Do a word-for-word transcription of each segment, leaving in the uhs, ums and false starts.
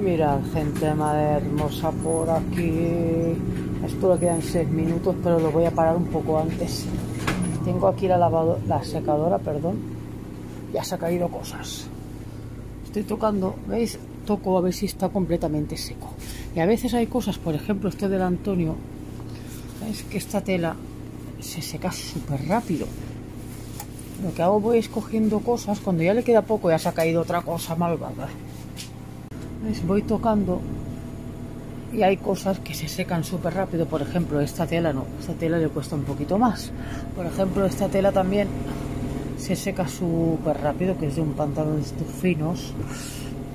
Mirad, gente madre hermosa por aquí. Esto lo quedan seis minutos, pero lo voy a parar un poco antes. Tengo aquí la, lavado, la secadora, perdón. Ya se ha caído cosas. Estoy tocando, ¿veis? Toco a ver si está completamente seco. Y a veces hay cosas, por ejemplo, este del Antonio. ¿Veis? Que esta tela se seca súper rápido. Lo que hago voy escogiendo cosas. Cuando ya le queda poco ya se ha caído otra cosa malvada. ¿Veis? Voy tocando y hay cosas que se secan súper rápido. Por ejemplo, esta tela no. Esta tela le cuesta un poquito más. Por ejemplo, esta tela también se seca súper rápido, que es de un pantalón de estos finos.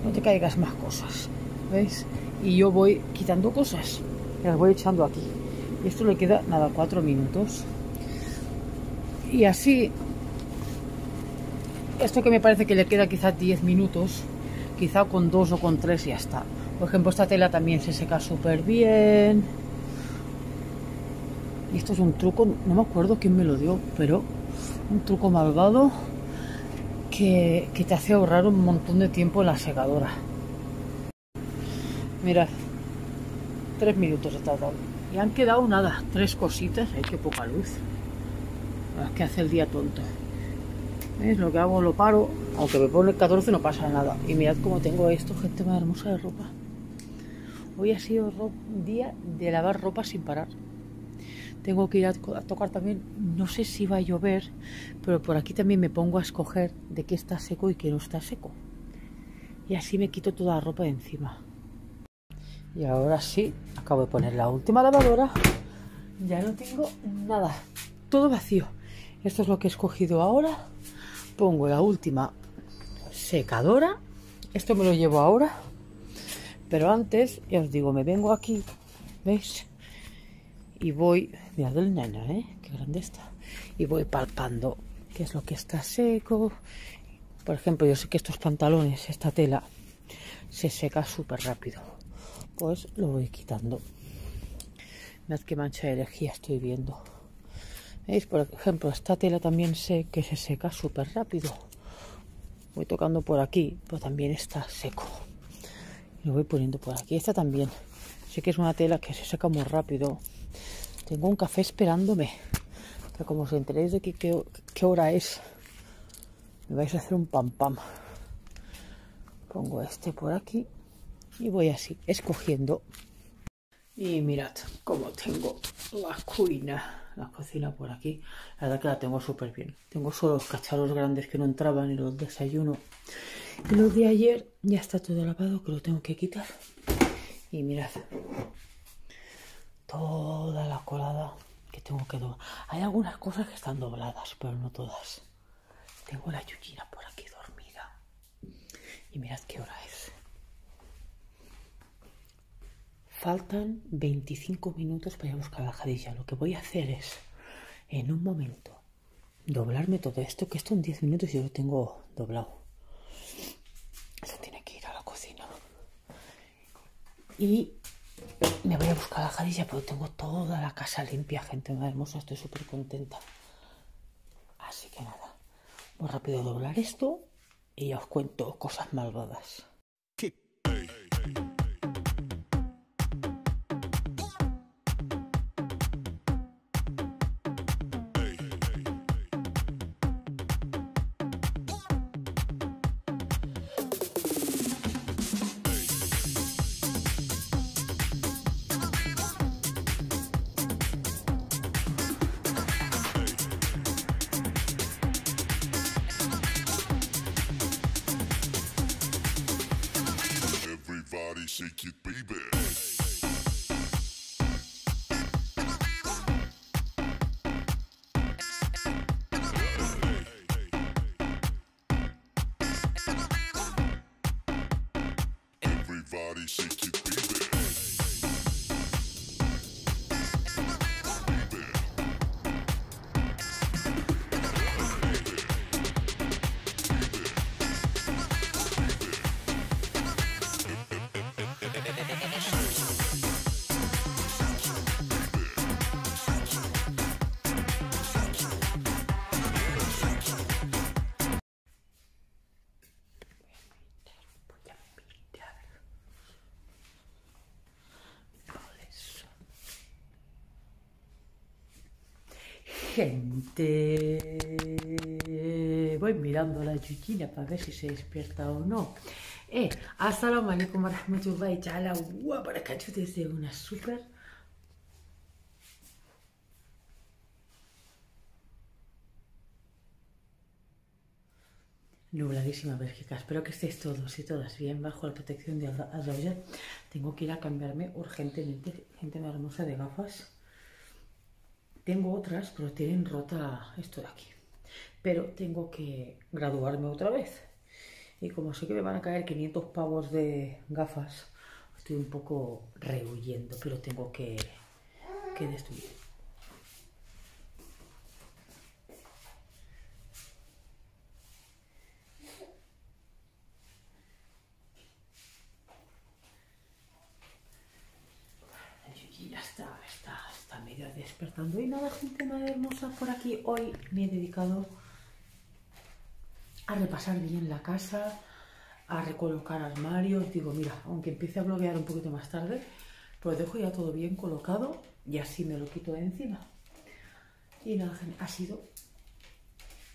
No te caigas más cosas, ¿veis? Y yo voy quitando cosas, las voy echando aquí. Y esto le queda, nada, cuatro minutos. Y así, esto que me parece que le queda quizás diez minutos, quizá con dos o con tres ya está. Por ejemplo, esta tela también se seca súper bien. Y esto es un truco, no me acuerdo quién me lo dio, pero un truco malvado que, que te hace ahorrar un montón de tiempo en la secadora. Mirad, tres minutos he tardado. Y han quedado nada, tres cositas. Ay, qué poca luz. Es que hace el día tonto. ¿Veis? Lo que hago lo paro. Aunque me pone catorce no pasa nada. Y mirad cómo tengo esto, gente más hermosa, de ropa. Hoy ha sido un día de lavar ropa sin parar. Tengo que ir a tocar también. No sé si va a llover, pero por aquí también me pongo a escoger de qué está seco y qué no está seco. Y así me quito toda la ropa de encima. Y ahora sí, acabo de poner la última lavadora. Ya no tengo nada, todo vacío. Esto es lo que he escogido ahora. Pongo la última secadora. Esto me lo llevo ahora. Pero antes, ya os digo, me vengo aquí, ¿veis? Y voy, mirad el ñaño, ¿eh? Qué grande está. Y voy palpando qué es lo que está seco. Por ejemplo, yo sé que estos pantalones, esta tela, se seca súper rápido. Pues lo voy quitando. Mirad qué mancha de lejía estoy viendo. ¿Veis? Por ejemplo, esta tela también sé que se seca súper rápido. Voy tocando por aquí, pero también está seco. Lo voy poniendo por aquí. Esta también. Sé que es una tela que se seca muy rápido. Tengo un café esperándome. Pero como os enteréis de que, que, qué hora es, me vais a hacer un pam pam. Pongo este por aquí. Y voy así, escogiendo. Y mirad cómo tengo la cuina, la cocina por aquí. La verdad que la tengo súper bien. Tengo solo los cacharros grandes que no entraban y los desayuno. Los de ayer ya está todo lavado, que lo tengo que quitar. Y mirad toda la colada que tengo que doblar. Hay algunas cosas que están dobladas, pero no todas. Tengo la Yuyina por aquí dormida. Y mirad qué hora es. Faltan veinticinco minutos para ir a buscar a la Khadija. Lo que voy a hacer es, en un momento, doblarme todo esto, que esto en diez minutos yo lo tengo doblado. Eso tiene que ir a la cocina. Y me voy a buscar a la Khadija, pero tengo toda la casa limpia, gente más hermosa. Estoy súper contenta. Así que nada, voy rápido a doblar esto y ya os cuento cosas malvadas. Shake it, baby. Everybody shake it, baby. gente, voy mirando a la Yuyina para ver si se despierta o no. Eh, Assalamu alaikum warahmatullahi ta'ala wa barakatuh desde una super nubladísima Bélgica. Espero que estéis todos y todas bien bajo la protección de Allah. Tengo que ir a cambiarme urgentemente, gente más hermosa, de gafas. Tengo otras, pero tienen rota esto de aquí. Pero tengo que graduarme otra vez. Y como sé que me van a caer quinientos pavos de gafas, estoy un poco rehuyendo, pero tengo que, que destruir. Ya está, está, está medio despertando. Y nada, gente más hermosa, por aquí hoy me he dedicado a repasar bien la casa, a recolocar armarios. Digo, mira, aunque empiece a bloguear un poquito más tarde, pues dejo ya todo bien colocado y así me lo quito de encima. Y nada, ha sido,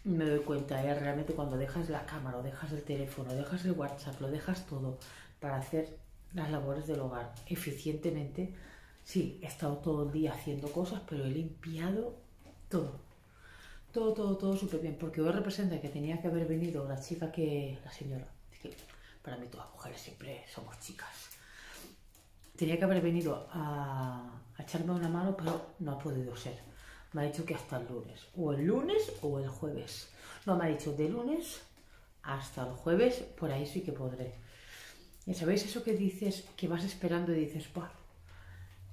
me doy cuenta, ¿eh? Realmente cuando dejas la cámara, o dejas el teléfono, dejas el WhatsApp, lo dejas todo para hacer las labores del hogar eficientemente. Sí, he estado todo el día haciendo cosas, pero he limpiado todo. Todo, todo, todo súper bien. Porque hoy representa que tenía que haber venido la chica que... La señora. Es que para mí todas las mujeres siempre somos chicas. Tenía que haber venido a, a echarme una mano, pero no ha podido ser. Me ha dicho que hasta el lunes. O el lunes o el jueves. No, me ha dicho de lunes hasta el jueves. Por ahí sí que podré. Ya sabéis eso que dices, que vas esperando y dices... Bah,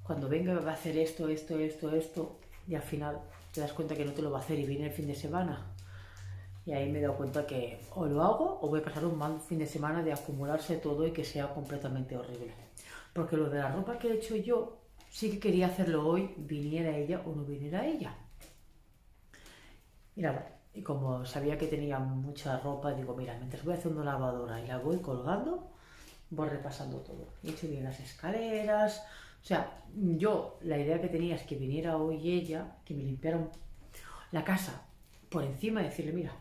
cuando venga va a hacer esto, esto, esto, esto, y al final te das cuenta que no te lo va a hacer y viene el fin de semana. Y ahí me he dado cuenta que o lo hago o voy a pasar un mal fin de semana de acumularse todo y que sea completamente horrible. Porque lo de la ropa que he hecho yo, sí que quería hacerlo hoy, viniera ella o no viniera ella. Y nada, y como sabía que tenía mucha ropa, digo, mira, mientras voy haciendo una lavadora y la voy colgando, voy repasando todo. He hecho bien las escaleras... O sea, yo la idea que tenía es que viniera hoy ella, que me limpiaron la casa por encima y decirle, mira,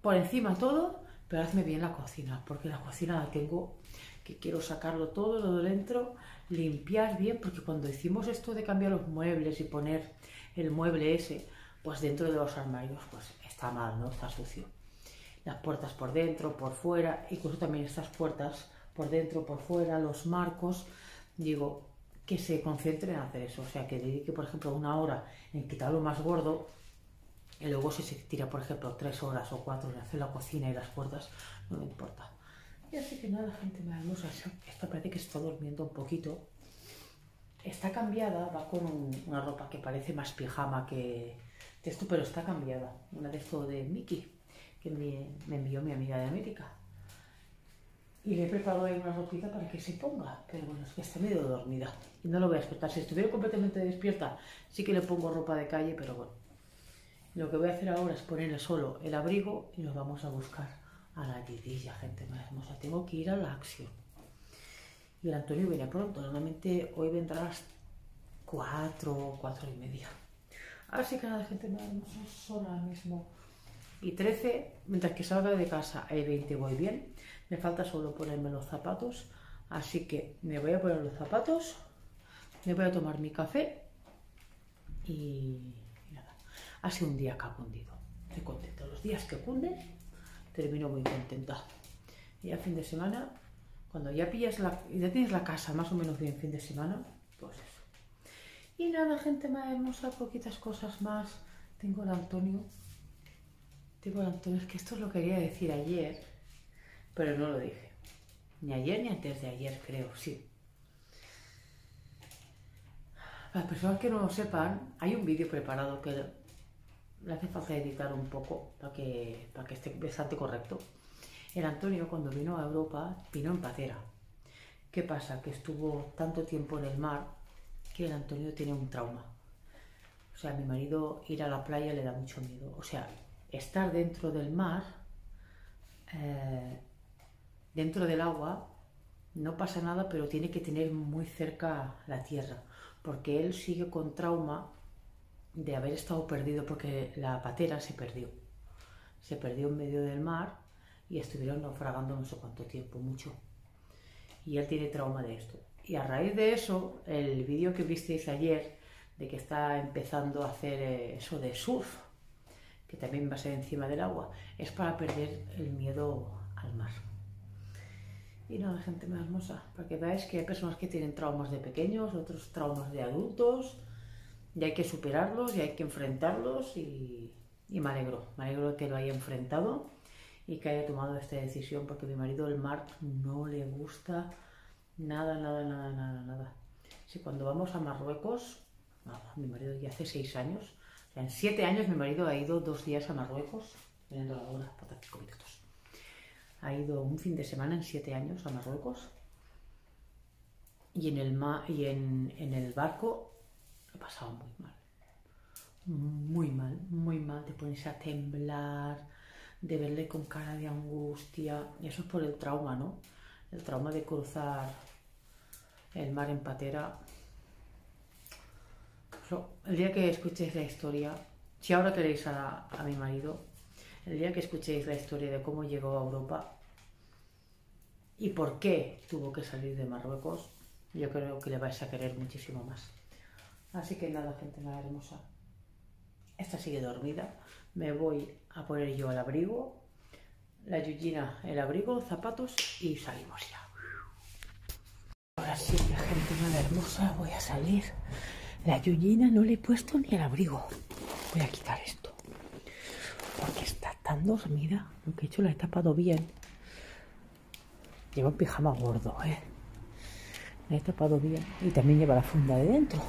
por encima todo, pero hazme bien la cocina, porque la cocina la tengo, que quiero sacarlo todo, lo de dentro, limpiar bien, porque cuando hicimos esto de cambiar los muebles y poner el mueble ese, pues dentro de los armarios, pues está mal, ¿no? Está sucio. Las puertas por dentro, por fuera, incluso también estas puertas por dentro, por fuera, los marcos... Digo, que se concentren en hacer eso. O sea, que dedique, por ejemplo, una hora en quitar lo más gordo y luego si se tira, por ejemplo, tres horas o cuatro en hacer la cocina y las puertas, no me importa. Y así que nada, gente me hermosa. Esta parece que se está durmiendo un poquito. Está cambiada, va con un, una ropa que parece más pijama que esto, pero está cambiada. Una de esto de Mickey, que me, me envió mi amiga de América. Y le he preparado ahí una ropita para que se ponga, pero bueno, es que está medio dormida y no lo voy a despertar. Si estuviera completamente despierta, sí que le pongo ropa de calle, pero bueno. Lo que voy a hacer ahora es ponerle solo el abrigo y nos vamos a buscar a la Didilla, gente más hermosa. Tengo que ir a la acción. Y el Antonio viene pronto, normalmente hoy vendrá a las cuatro, cuatro y media. Así que nada, gente más hermosa, son ahora mismo y trece, mientras que salga de casa hay veinte, voy bien. Me falta solo ponerme los zapatos, así que me voy a poner los zapatos, me voy a tomar mi café y nada. Ha sido un día que ha cundido, estoy contenta. Los días que cunden, termino muy contenta. Y a fin de semana, cuando ya pillas la, ya tienes la casa más o menos bien fin de semana, pues eso. Y nada, gente más hermosa, poquitas cosas más. Tengo el Antonio, tengo el Antonio, es que esto os lo quería decir ayer, pero no lo dije, ni ayer ni antes de ayer, creo, sí. Para las personas que no lo sepan, hay un vídeo preparado que le hace falta editar un poco para que, para que esté bastante correcto. El Antonio, cuando vino a Europa, vino en patera. ¿Qué pasa? Que estuvo tanto tiempo en el mar que el Antonio tiene un trauma. O sea, a mi marido ir a la playa le da mucho miedo. O sea, estar dentro del mar... Eh, dentro del agua no pasa nada, pero tiene que tener muy cerca la tierra, porque él sigue con trauma de haber estado perdido, porque la patera se perdió. Se perdió en medio del mar y estuvieron naufragando no sé cuánto tiempo, mucho. Y él tiene trauma de esto. Y a raíz de eso, el vídeo que visteis ayer, de que está empezando a hacer eso de surf, que también va a ser encima del agua, es para perder el miedo al mar. Y nada, gente más hermosa, para que veáis que hay personas que tienen traumas de pequeños, otros traumas de adultos, y hay que superarlos y hay que enfrentarlos, y, y me alegro, me alegro que lo haya enfrentado y que haya tomado esta decisión, porque a mi marido el mar no le gusta nada, nada, nada, nada, nada. Si cuando vamos a Marruecos, nada, mi marido ya hace seis años, o sea, en siete años mi marido ha ido dos días a Marruecos, mirando la hora, para cinco minutos. Ha ido un fin de semana en siete años a Marruecos, y en el, ma y en, en el barco lo pasaba muy mal, muy mal, muy mal, de ponerse a temblar, de verle con cara de angustia, y eso es por el trauma, ¿no? El trauma de cruzar el mar en patera. El día que escuchéis la historia, si ahora queréis a, a mi marido, el día que escuchéis la historia de cómo llegó a Europa y por qué tuvo que salir de Marruecos, yo creo que le vais a querer muchísimo más. Así que nada, gente nada hermosa. Esta sigue dormida. Me voy a poner yo el abrigo, la Yuyina el abrigo, zapatos, y salimos ya. Ahora sí, la gente nada hermosa, voy a salir. La Yuyina no le he puesto ni el abrigo. Voy a quitar esto, porque está tan dormida. Lo que he hecho, la he tapado bien. Lleva un pijama gordo, ¿eh? La he tapado bien. Y también lleva la funda de dentro.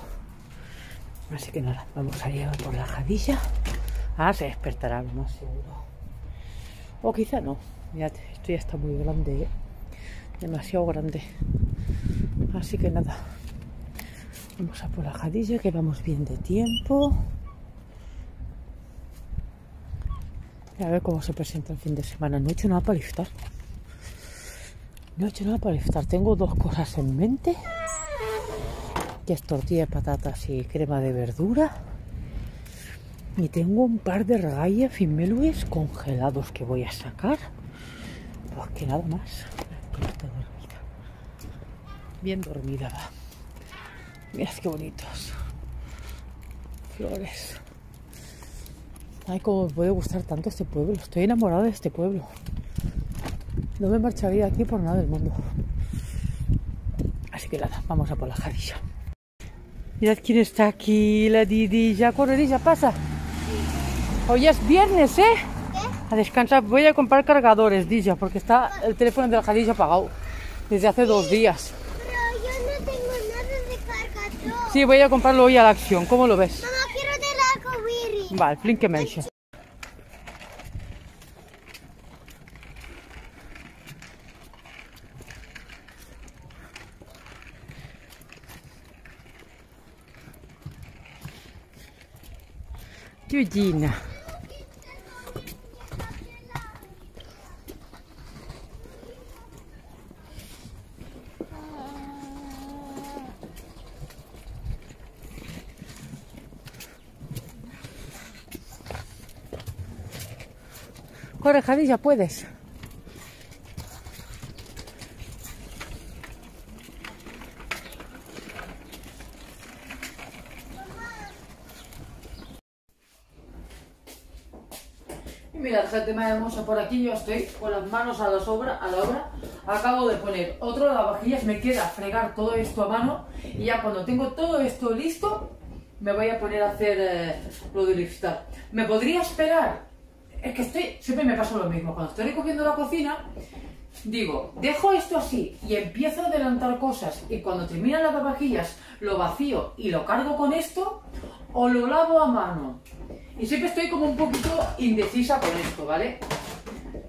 Así que nada, vamos a ir a por la Khadija. Ah, se despertará, lo más seguro. O quizá no. Mirad, esto ya está muy grande, ¿eh? Demasiado grande. Así que nada, vamos a por la Khadija, que vamos bien de tiempo. A ver cómo se presenta el fin de semana. No he hecho nada para iftar. No he hecho nada para iftar. Tengo dos cosas en mente, que es tortilla de patatas y crema de verdura. Y tengo un par de ragayas fimelues congelados que voy a sacar. Porque nada más. Está dormida. Bien dormida va. Mirad qué bonitos. Flores. Ay, cómo me puede gustar tanto este pueblo. Estoy enamorada de este pueblo. No me marcharía aquí por nada del mundo. Así que nada, vamos a por la Khadija. Mirad quién está aquí, la Didilla. Corredilla, pasa. Hoy es viernes, ¿eh? A descansar. Voy a comprar cargadores, Dilla, porque está el teléfono de la Khadija apagado desde hace dos días. Sí, voy a comprarlo hoy a la acción. ¿Cómo lo ves? Mamá, quiero del arco, Yuri. Vale, flinque me dice. Yuyina. Corre, Khadija, puedes. Mirad, gente más hermosa, por aquí yo estoy con las manos a la sobra, a la obra. Acabo de poner otro lavavajillas, me queda fregar todo esto a mano, y ya cuando tengo todo esto listo me voy a poner a hacer eh, lo del iftar. Me podría esperar. Es que estoy, siempre me pasa lo mismo. Cuando estoy recogiendo la cocina, digo, dejo esto así y empiezo a adelantar cosas, y cuando termina las lavavajillas lo vacío y lo cargo con esto, o lo lavo a mano. Y siempre estoy como un poquito indecisa con esto, ¿vale?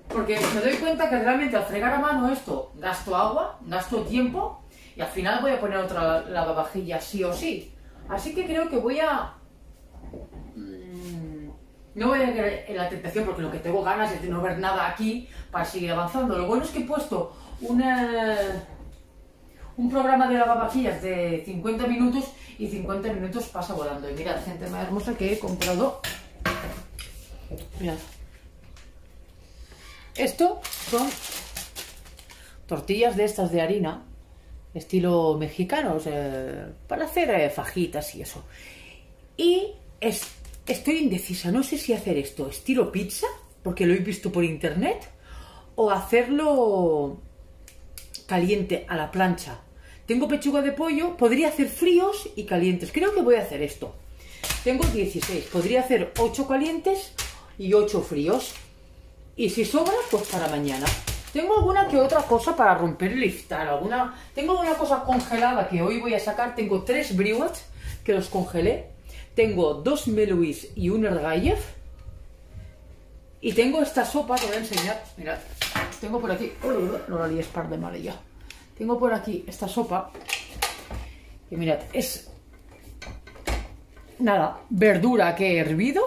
Porque me doy cuenta que realmente al fregar a mano esto, gasto agua, gasto tiempo, y al final voy a poner otra lavavajilla sí o sí. Así que creo que voy a... no voy a caer en la tentación, porque lo que tengo ganas es de no ver nada aquí para seguir avanzando. Lo bueno es que he puesto una, un programa de lavavajillas de cincuenta minutos y cincuenta minutos pasa volando. Y mirad, gente más hermosa que he comprado. Mirad. Esto son tortillas de estas de harina, estilo mexicano, o sea, para hacer eh, fajitas y eso. Y es, estoy indecisa, no sé si hacer esto estilo pizza, porque lo he visto por internet, o hacerlo caliente a la plancha. Tengo pechuga de pollo, podría hacer fríos y calientes. Creo que voy a hacer esto. Tengo dieciséis, podría hacer ocho calientes y ocho fríos. Y si sobra, pues para mañana. Tengo alguna que otra cosa para romper el iftar, alguna... Tengo una cosa congelada que hoy voy a sacar. Tengo tres briwats que los congelé. Tengo dos meluis y un ergayef. Y tengo esta sopa que voy a enseñar. Mirad, tengo por aquí... No la lié par de mal ya. Tengo por aquí esta sopa. Y mirad, es... Nada, verdura que he hervido.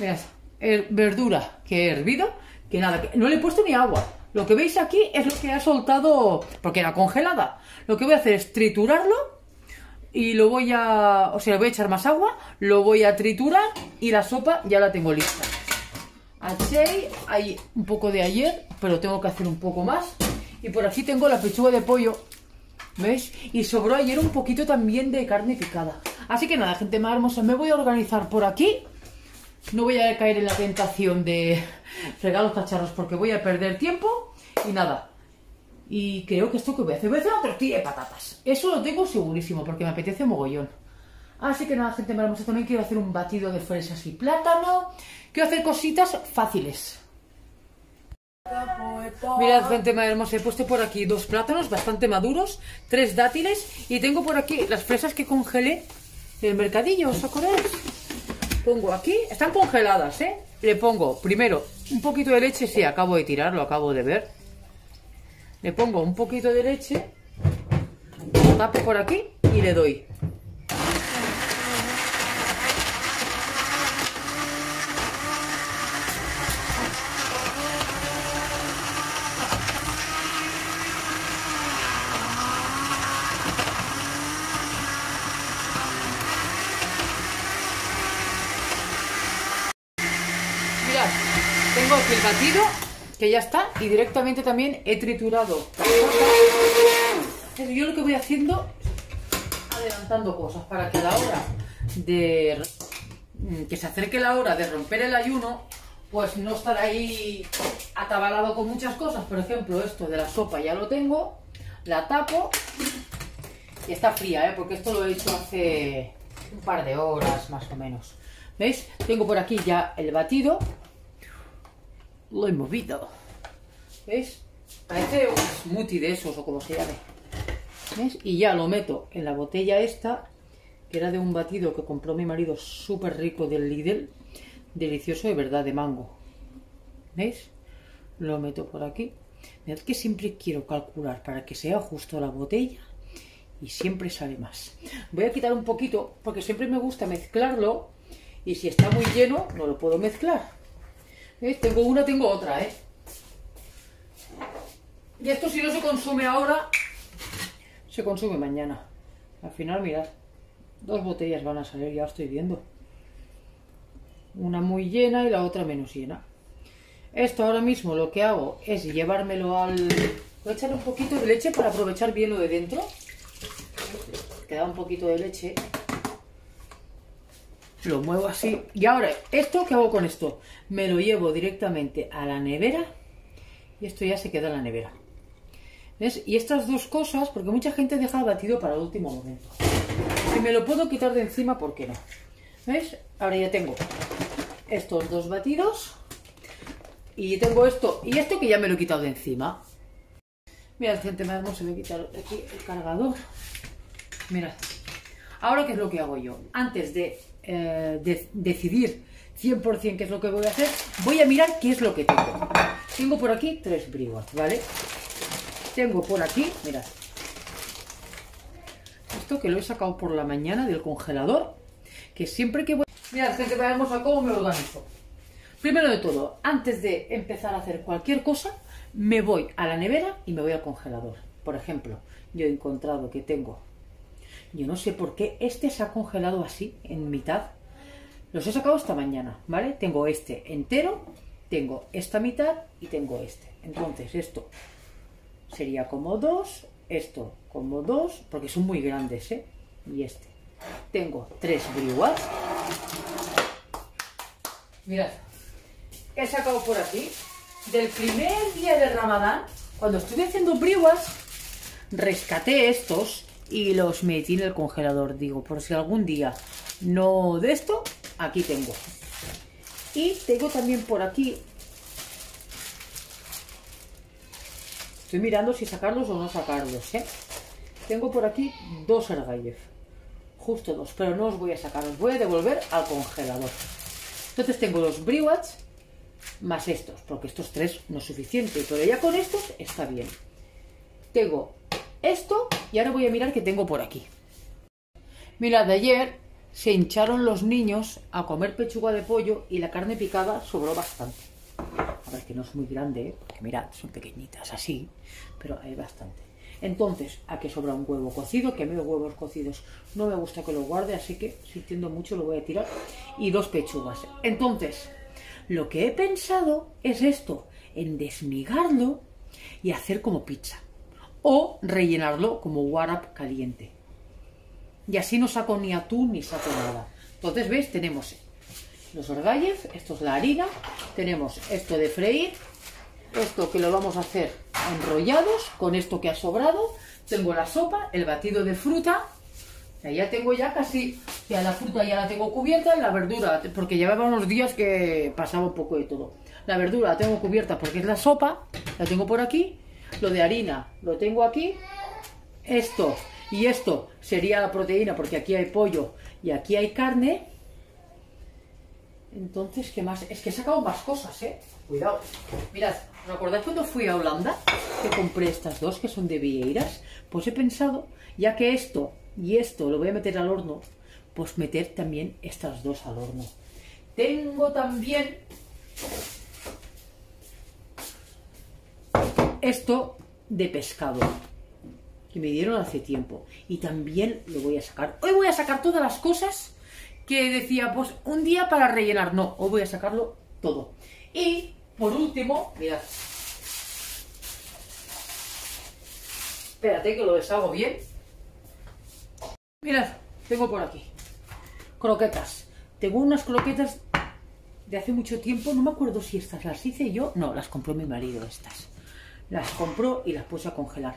Mirad, er, verdura que he hervido. Que nada, que no le he puesto ni agua. Lo que veis aquí es lo que ha soltado, porque era congelada. Lo que voy a hacer es triturarlo y lo voy a... O sea, le voy a echar más agua, lo voy a triturar y la sopa ya la tengo lista. Achei, hay un poco de ayer, pero tengo que hacer un poco más. Y por aquí tengo la pechuga de pollo, ¿veis? Y sobró ayer un poquito también de carne picada. Así que nada, gente más hermosa, me voy a organizar por aquí. No voy a caer en la tentación de fregar los cacharros porque voy a perder tiempo. Y nada. Y creo que esto que voy a hacer, voy a hacer una tortilla de patatas. Eso lo tengo segurísimo porque me apetece mogollón. Así que nada, gente, vamos a también quiero hacer un batido de fresas y plátano. Quiero hacer cositas fáciles. Mirad, gente más hermosa, he puesto por aquí dos plátanos bastante maduros, tres dátiles y tengo por aquí las fresas que congelé del mercadillo, ¿os acordáis? Pongo aquí, están congeladas, ¿eh? Le pongo primero un poquito de leche, sí, acabo de tirarlo, acabo de ver. Le pongo un poquito de leche, lo tapo por aquí y le doy. El batido que ya está y directamente también he triturado. Yo lo que voy haciendo adelantando cosas para que a la hora de que se acerque la hora de romper el ayuno, pues no estar ahí atabalado con muchas cosas. Por ejemplo, esto de la sopa ya lo tengo, la tapo y está fría, ¿eh? Porque esto lo he hecho hace un par de horas más o menos. ¿Veis? Tengo por aquí ya el batido. Lo he movido. ¿Veis? Parece un smoothie de esos o como se llame. ¿Veis? Y ya lo meto en la botella esta, que era de un batido que compró mi marido súper rico del Lidl. Delicioso, de verdad, de mango. ¿Veis? Lo meto por aquí. Mirad que siempre quiero calcular para que sea justo la botella y siempre sale más. Voy a quitar un poquito porque siempre me gusta mezclarlo y si está muy lleno no lo puedo mezclar. ¿Veis? Tengo una, tengo otra, ¿eh? Y esto si no se consume ahora, se consume mañana. Al final, mirad, dos botellas van a salir, ya lo estoy viendo. Una muy llena y la otra menos llena. Esto ahora mismo lo que hago es llevármelo al... Voy a echar un poquito de leche para aprovechar bien lo de dentro. Queda un poquito de leche. Lo muevo así. Y ahora, ¿esto qué hago con esto? Me lo llevo directamente a la nevera y esto ya se queda en la nevera. ¿Ves? Y estas dos cosas, porque mucha gente deja el batido para el último momento. Si me lo puedo quitar de encima, ¿por qué no? ¿Ves? Ahora ya tengo estos dos batidos y tengo esto y esto que ya me lo he quitado de encima. Mirad, gente, me voy a quitar aquí el cargador. Mirad. Ahora, ¿qué es lo que hago yo? Antes de... Eh, de, decidir cien por cien qué es lo que voy a hacer, voy a mirar qué es lo que tengo. Tengo por aquí tres briwats, ¿vale? Tengo por aquí, mirad, esto que lo he sacado por la mañana del congelador, que siempre que voy... Mirad, gente, veamos a cómo me organizo. Primero de todo, antes de empezar a hacer cualquier cosa, me voy a la nevera y me voy al congelador. Por ejemplo, yo he encontrado que tengo, yo no sé por qué, este se ha congelado así, en mitad. Los he sacado esta mañana, ¿vale? Tengo este entero, tengo esta mitad y tengo este. Entonces esto sería como dos, esto como dos, porque son muy grandes, ¿eh? Y este. Tengo tres briguas. Mirad, he sacado por aquí, del primer día de Ramadán, cuando estuve haciendo briguas, rescaté estos y los metí en el congelador. Digo, por si algún día no de esto, aquí tengo. Y tengo también por aquí, estoy mirando si sacarlos o no sacarlos, ¿eh? Tengo por aquí dos ergayef, justo dos, pero no os voy a sacar, os voy a devolver al congelador. Entonces tengo los briwats más estos, porque estos tres no es suficiente, pero ya con estos está bien. Tengo esto y ahora voy a mirar qué tengo por aquí. Mirad, ayer se hincharon los niños a comer pechuga de pollo y la carne picada sobró bastante. A ver, que no es muy grande, ¿eh? Porque mirad, son pequeñitas así, pero hay bastante. Entonces, aquí sobra un huevo cocido, que a mí los huevos cocidos no me gusta que lo guarde, así que sintiendo mucho lo voy a tirar, y dos pechugas. Entonces, lo que he pensado es esto, en desmigarlo y hacer como pizza, o rellenarlo como wrap caliente. Y así no saco ni atún ni saco nada. Entonces, ¿veis? Tenemos los orgalles, esto es la harina, tenemos esto de freír, esto que lo vamos a hacer enrollados con esto que ha sobrado. Tengo la sopa, el batido de fruta. Ya tengo ya casi, ya la fruta ya la tengo cubierta, la verdura, porque llevaba unos días que pasaba un poco de todo. La verdura la tengo cubierta porque es la sopa, la tengo por aquí. Lo de harina lo tengo aquí. Esto y esto sería la proteína, porque aquí hay pollo y aquí hay carne. Entonces, ¿qué más? Es que he sacado más cosas, ¿eh? Cuidado. Mirad, ¿os acordáis cuando fui a Holanda? Que compré estas dos, que son de vieiras. Pues he pensado, ya que esto y esto lo voy a meter al horno, pues meter también estas dos al horno. Tengo también esto de pescado, que me dieron hace tiempo. Y también lo voy a sacar. Hoy voy a sacar todas las cosas que decía, pues un día para rellenar. No, hoy voy a sacarlo todo. Y por último, mirad. Espérate que lo deshago bien. Mirad, tengo por aquí croquetas. Tengo unas croquetas de hace mucho tiempo. No me acuerdo si estas las hice yo. No, las compró mi marido estas. Las compró y las puse a congelar.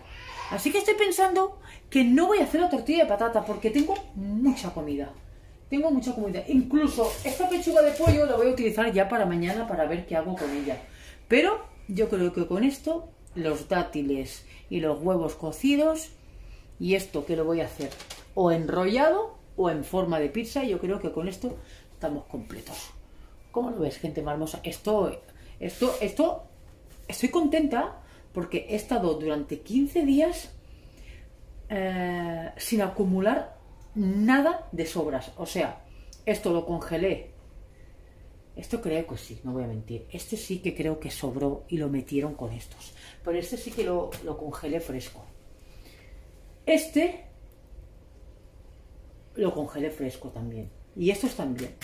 Así que estoy pensando que no voy a hacer la tortilla de patata porque tengo mucha comida. Tengo mucha comida. Incluso esta pechuga de pollo la voy a utilizar ya para mañana para ver qué hago con ella. Pero yo creo que con esto, los dátiles y los huevos cocidos y esto que lo voy a hacer o enrollado o en forma de pizza, yo creo que con esto estamos completos. ¿Cómo lo ves, gente más hermosa? Esto, esto, esto, estoy contenta porque he estado durante quince días eh, sin acumular nada de sobras. O sea, esto lo congelé. Esto creo que sí, no voy a mentir. Este sí que creo que sobró y lo metieron con estos. Pero este sí que lo, lo congelé fresco. Este lo congelé fresco también. Y estos también.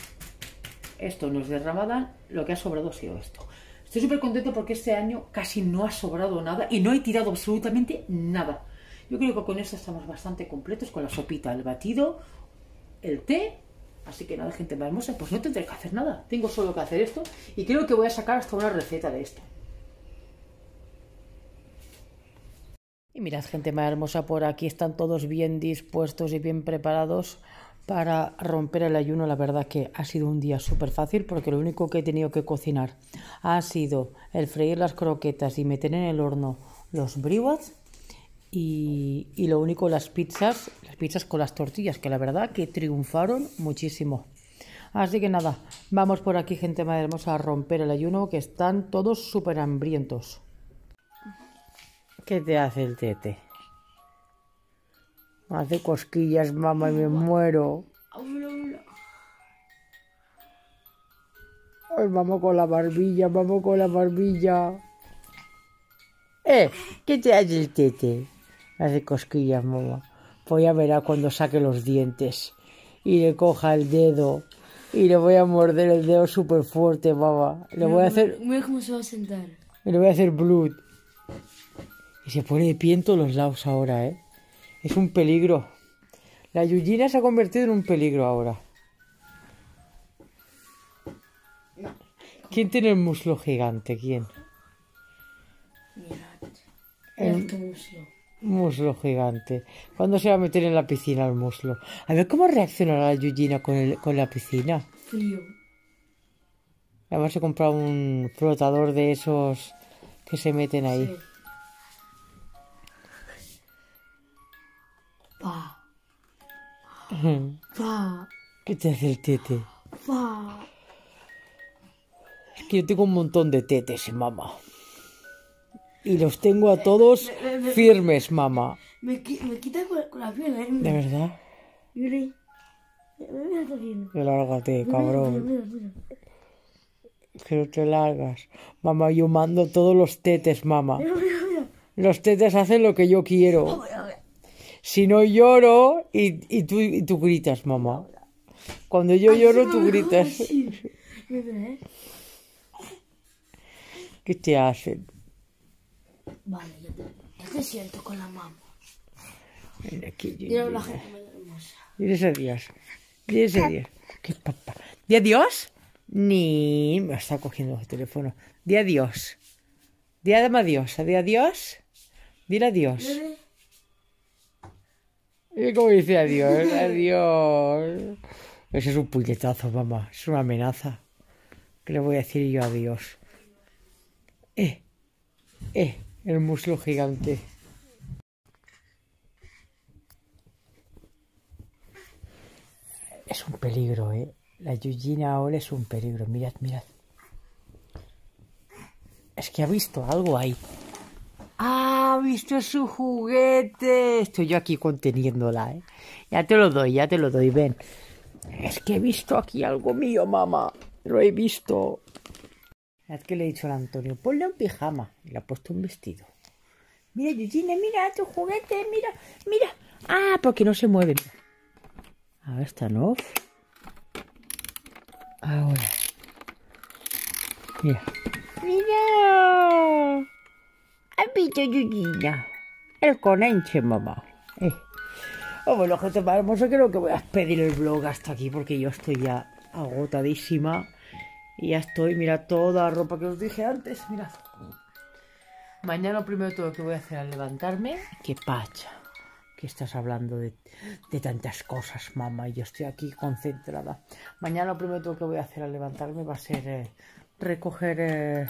Esto no es de Ramadán. Lo que ha sobrado ha sido esto. Estoy súper contento porque este año casi no ha sobrado nada. Y no he tirado absolutamente nada. Yo creo que con esto estamos bastante completos, con la sopita, el batido, el té. Así que nada, gente más hermosa, pues no tendré que hacer nada. Tengo solo que hacer esto y creo que voy a sacar hasta una receta de esto. Y mirad, gente más hermosa, por aquí están todos bien dispuestos y bien preparados para romper el ayuno. La verdad que ha sido un día súper fácil porque lo único que he tenido que cocinar ha sido el freír las croquetas y meter en el horno los briwats. Y, y lo único, las pizzas, las pizzas con las tortillas, que la verdad que triunfaron muchísimo. Así que nada, vamos por aquí, gente madre hermosa, a romper el ayuno, que están todos súper hambrientos. ¿Qué te hace el tete? Me hace cosquillas, mamá, y me muero. Ay, vamos con la barbilla, vamos con la barbilla. Eh, ¿qué te hace el tete? Le hace cosquillas, mamá. Pues ya verá cuando saque los dientes y le coja el dedo y le voy a morder el dedo súper fuerte, mamá. Le voy a hacer... Mira cómo se va a sentar. Le voy a hacer blood. Y se pone de pie en todos los lados ahora, ¿eh? Es un peligro. La Yuyina se ha convertido en un peligro ahora. ¿Quién tiene el muslo gigante? ¿Quién? Mirad. El muslo. Muslo gigante. ¿Cuándo se va a meter en la piscina el muslo? A ver cómo reaccionará la Yuyina con, el, con la piscina. Frío. Además he comprado un flotador de esos que se meten ahí. Sí. Pa. Pa. ¿Qué te hace el tete? Pa. Es que yo tengo un montón de tetes, mamá. Y los tengo a todos me, me, me, firmes, mamá. Me, me quita con la pierna. ¿Eh? ¿De verdad? Yuri. Te lárgate, cabrón. Mira, mira, mira. Que no te largas. Mamá, yo mando todos los tetes, mamá. Mira, mira, mira. Los tetes hacen lo que yo quiero. Mira, mira, mira. Si no lloro y, y, tú, y tú gritas, mamá. Cuando yo ay, lloro, tú gritas. Mira, ¿eh? ¿Qué te hacen? Vale, yo te, yo te siento con la mamá. Ven aquí, yo. Mira la gente muy hermosa. Diles adiós. Diles adiós. ¿Qué papá? ¿Di adiós? Ni. Me está cogiendo el teléfono. Di adiós. Di adiós. Di adiós. Dile adiós. ¿Y cómo dice adiós? Adiós. Ese es un puñetazo, mamá. Es una amenaza. ¿Qué le voy a decir yo adiós? Eh. Eh, el muslo gigante. Es un peligro, eh. La Yuyina ahora es un peligro. Mirad, mirad. Es que ha visto algo ahí. ¡Ah! Ha visto su juguete. Estoy yo aquí conteniéndola, eh. Ya te lo doy, ya te lo doy, ven. Es que he visto aquí algo mío, mamá. Lo he visto. Es que le he dicho a Antonio, ponle un pijama. Y le ha puesto un vestido. Mira, Yuyina, mira tu juguete, mira, mira. Ah, porque no se mueven. Ahora está en off. Ahora. Mira. Mira. ¿Has visto, Yuyina? El conenche, mamá. Eh. Oh, bueno, gente más hermosa, creo que voy a pedir el vlog hasta aquí porque yo estoy ya agotadísima. Y ya estoy, mirad toda la ropa que os dije antes, mirad. Mañana primero todo lo que voy a hacer al levantarme. ¡Qué pacha! Que estás hablando de, de tantas cosas, mamá, y yo estoy aquí concentrada. Mañana lo primero todo lo que voy a hacer al levantarme va a ser eh, recoger... Eh,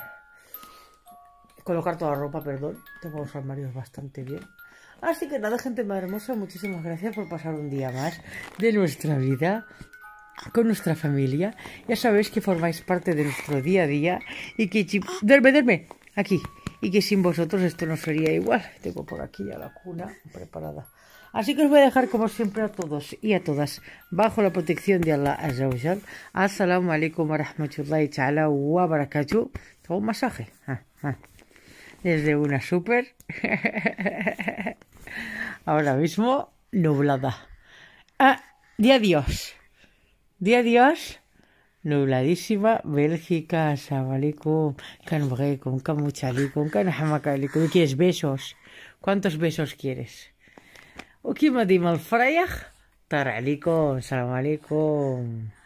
colocar toda la ropa, perdón. Tengo los armarios bastante bien. Así que nada, gente más hermosa, muchísimas gracias por pasar un día más de nuestra vida con nuestra familia. Ya sabéis que formáis parte de nuestro día a día y que... ¡Duerme, duerme! Aquí. Y que sin vosotros esto no sería igual. Tengo por aquí ya la cuna preparada. Así que os voy a dejar como siempre a todos y a todas bajo la protección de Allah Azza wa Jal. Assalamu alaikum wa rahmatullahi ta'ala wa barakatuh. Tengo un masaje. Desde una súper. Ahora mismo nublada. Ah, di adiós. Di adiós, nubladísima Bélgica, sabalikum, canbrecum, camuchalicum, canjamacalicum. ¿Quieres besos? ¿Cuántos besos quieres? Okimadim al frayaj, taralicum, sabalikum.